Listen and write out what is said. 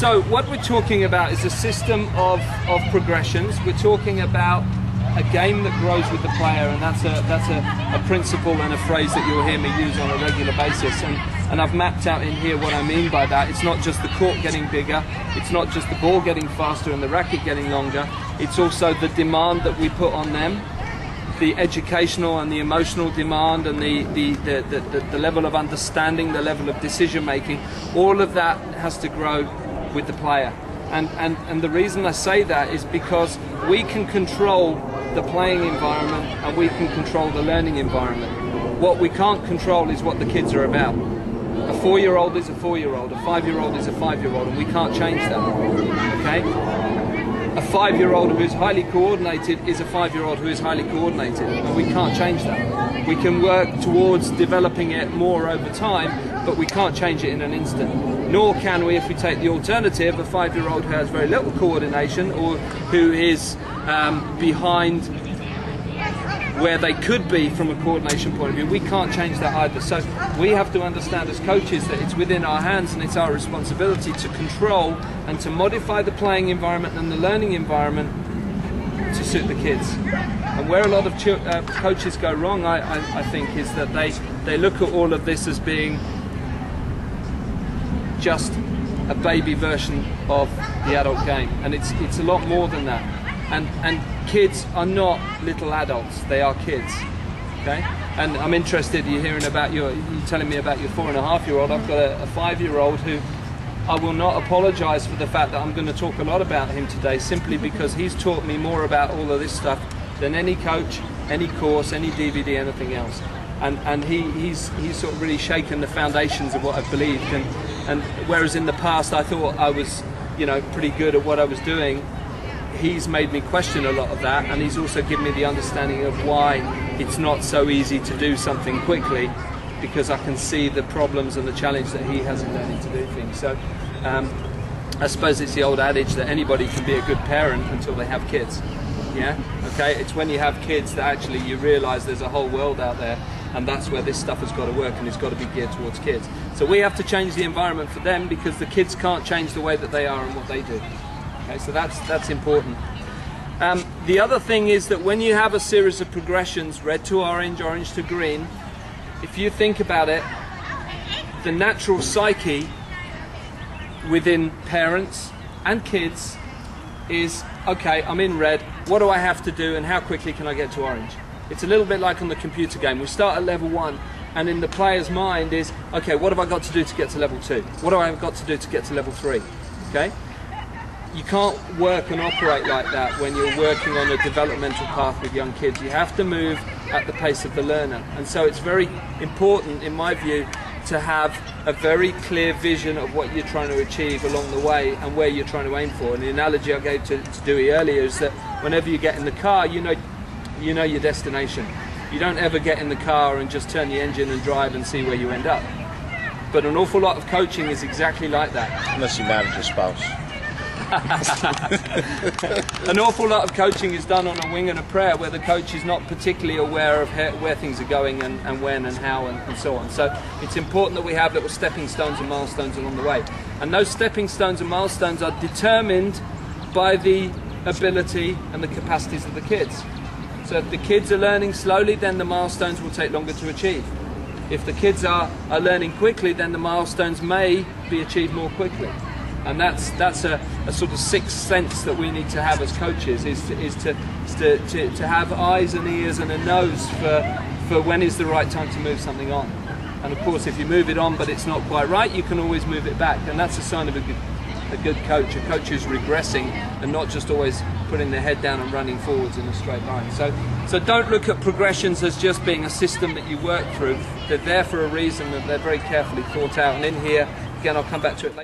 So what we're talking about is a system of progressions. We're talking about a game that grows with the player, and that's a principle and a phrase that you'll hear me use on a regular basis. And I've mapped out in here what I mean by that. It's not just the court getting bigger, it's not just the ball getting faster and the racket getting longer, it's also the demand that we put on them, the educational and the emotional demand, and the level of understanding, the level of decision making. All of that has to grow with the player. And the reason I say that is because we can control the playing environment and we can control the learning environment. What we can't control is what the kids are about. A 4-year-old is a 4-year-old, a 5-year-old is a 5-year-old, and we can't change that, okay? A 5-year-old who is highly coordinated is a 5-year-old who is highly coordinated, and we can't change that. We can work towards developing it more over time, but we can't change it in an instant. Nor can we if we take the alternative, a 5-year-old who has very little coordination, or who is behind where they could be from a coordination point of view. We can't change that either. So we have to understand as coaches that it's within our hands and it's our responsibility to control and to modify the playing environment and the learning environment to suit the kids. And where a lot of coaches go wrong, I think, is that they look at all of this as being just a baby version of the adult game. And it's a lot more than that. And kids are not little adults, they are kids, okay? And I'm interested, you're hearing about you're telling me about your 4.5-year-old. I've got a 5-year-old who, I will not apologize for the fact that I'm going to talk a lot about him today, simply because he's taught me more about all of this stuff than any coach, any course, any DVD, anything else. And he's sort of really shaken the foundations of what I've believed. And whereas in the past I thought I was, you know, pretty good at what I was doing, he's made me question a lot of that, and he's also given me the understanding of why it's not so easy to do something quickly, because I can see the problems and the challenge that he has in learning to do things. So I suppose it's the old adage that anybody can be a good parent until they have kids. Yeah, okay, it's when you have kids that actually you realize there's a whole world out there, and that's where this stuff has got to work, and it's got to be geared towards kids. So we have to change the environment for them, because the kids can't change the way that they are and what they do. Okay, so that's important. The other thing is that when you have a series of progressions, red to orange, orange to green, if you think about it, the natural psyche within parents and kids is, okay, I'm in red, what do I have to do and how quickly can I get to orange? It's a little bit like on the computer game. We start at level 1, and in the player's mind is, okay, what have I got to do to get to level 2? What do I have got to do to get to level 3? Okay? You can't work and operate like that when you're working on a developmental path with young kids. You have to move at the pace of the learner. And so it's very important, in my view, to have a very clear vision of what you're trying to achieve along the way and where you're trying to aim for. And the analogy I gave to Dewey earlier is that whenever you get in the car, you know your destination. You don't ever get in the car and just turn the engine and drive and see where you end up. But an awful lot of coaching is exactly like that. Unless you married your spouse. An awful lot of coaching is done on a wing and a prayer, where the coach is not particularly aware of where things are going and when and how and so on. So it's important that we have little stepping stones and milestones along the way. And those stepping stones and milestones are determined by the ability and the capacities of the kids. So if the kids are learning slowly, then the milestones will take longer to achieve. If the kids are learning quickly, then the milestones may be achieved more quickly. And that's a sort of sixth sense that we need to have as coaches, is to have eyes and ears and a nose for when is the right time to move something on. And of course, if you move it on but it's not quite right, you can always move it back. And that's a sign of a good coach, a coach who's regressing and not just always putting their head down and running forwards in a straight line. So don't look at progressions as just being a system that you work through. They're there for a reason, and they're very carefully thought out. And in here, again, I'll come back to it later.